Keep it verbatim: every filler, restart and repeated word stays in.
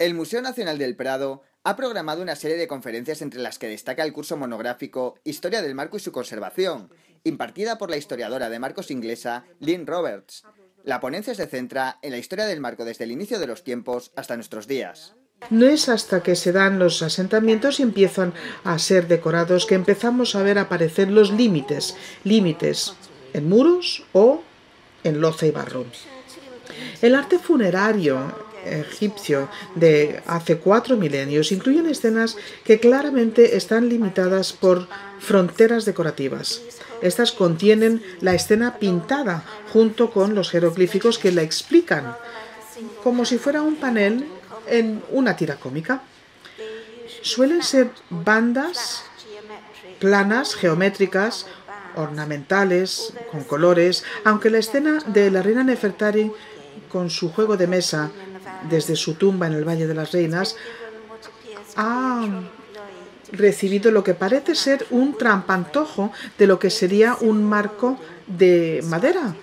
El Museo Nacional del Prado ha programado una serie de conferencias entre las que destaca el curso monográfico Historia del marco y su conservación, impartida por la historiadora de marcos inglesa Lynn Roberts. La ponencia se centra en la historia del marco desde el inicio de los tiempos hasta nuestros días. No es hasta que se dan los asentamientos y empiezan a ser decorados que empezamos a ver aparecer los límites, límites en muros o en loza y barro. El arte funerario egipcio de hace cuatro milenios incluyen escenas que claramente están limitadas por fronteras decorativas. Estas contienen la escena pintada junto con los jeroglíficos que la explican, como si fuera un panel en una tira cómica. Suelen ser bandas planas, geométricas, ornamentales, con colores, aunque la escena de la reina Nefertari con su juego de mesa desde su tumba en el Valle de las Reinas ha recibido lo que parece ser un trampantojo de lo que sería un marco de madera